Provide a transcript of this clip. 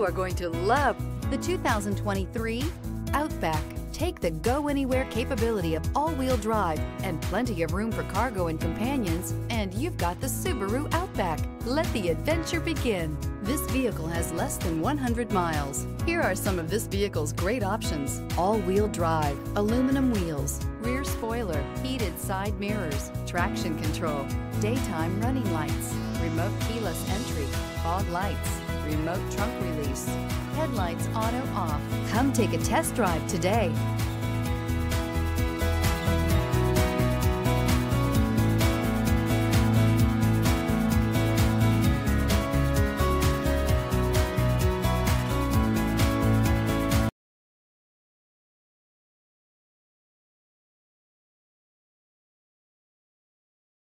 You are going to love the 2023 Outback. Take the go-anywhere capability of all-wheel drive and plenty of room for cargo and companions, and you've got the Subaru Outback. Let the adventure begin. This vehicle has less than 100 miles. Here are some of this vehicle's great options: all-wheel drive, aluminum wheels, rear spoiler, heated side mirrors, traction control, daytime running lights, remote keyless entry, fog lights, remote trunk release, headlights auto off. Come take a test drive today.